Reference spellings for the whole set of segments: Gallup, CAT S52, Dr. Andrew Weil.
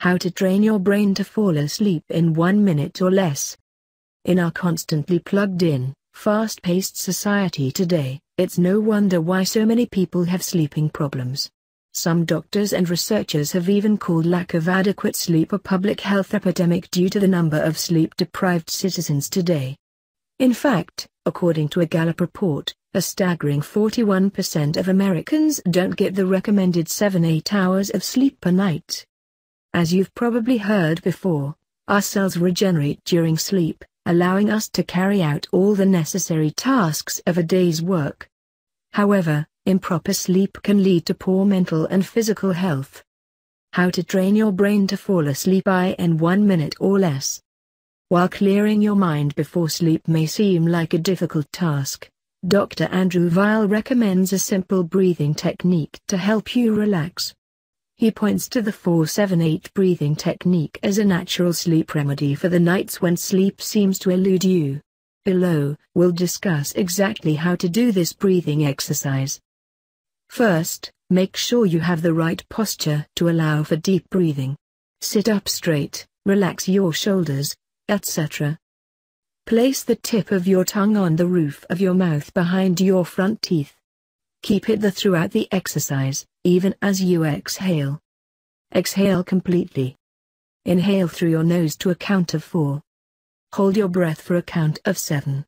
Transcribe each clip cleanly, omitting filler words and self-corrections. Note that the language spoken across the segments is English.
How to train your brain to fall asleep in 1 minute or less. In our constantly plugged-in, fast-paced society today, it's no wonder why so many people have sleeping problems. Some doctors and researchers have even called lack of adequate sleep a public health epidemic due to the number of sleep-deprived citizens today. In fact, according to a Gallup report, a staggering 41% of Americans don't get the recommended 7-8 hours of sleep per night. As you've probably heard before, our cells regenerate during sleep, allowing us to carry out all the necessary tasks of a day's work. However, improper sleep can lead to poor mental and physical health. How to train your brain to fall asleep in 1 minute or less. While clearing your mind before sleep may seem like a difficult task, Dr. Andrew Weil recommends a simple breathing technique to help you relax. He points to the 4-7-8 breathing technique as a natural sleep remedy for the nights when sleep seems to elude you. Below, we'll discuss exactly how to do this breathing exercise. First, make sure you have the right posture to allow for deep breathing. Sit up straight, relax your shoulders, etc. Place the tip of your tongue on the roof of your mouth behind your front teeth. Keep it there throughout the exercise, even as you exhale. Exhale completely. Inhale through your nose to a count of 4. Hold your breath for a count of 7.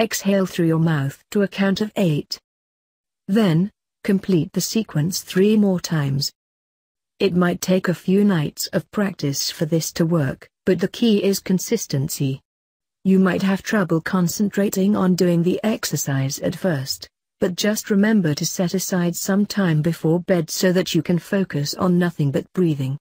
Exhale through your mouth to a count of 8. Then, complete the sequence 3 more times. It might take a few nights of practice for this to work, but the key is consistency. You might have trouble concentrating on doing the exercise at first, but just remember to set aside some time before bed so that you can focus on nothing but breathing.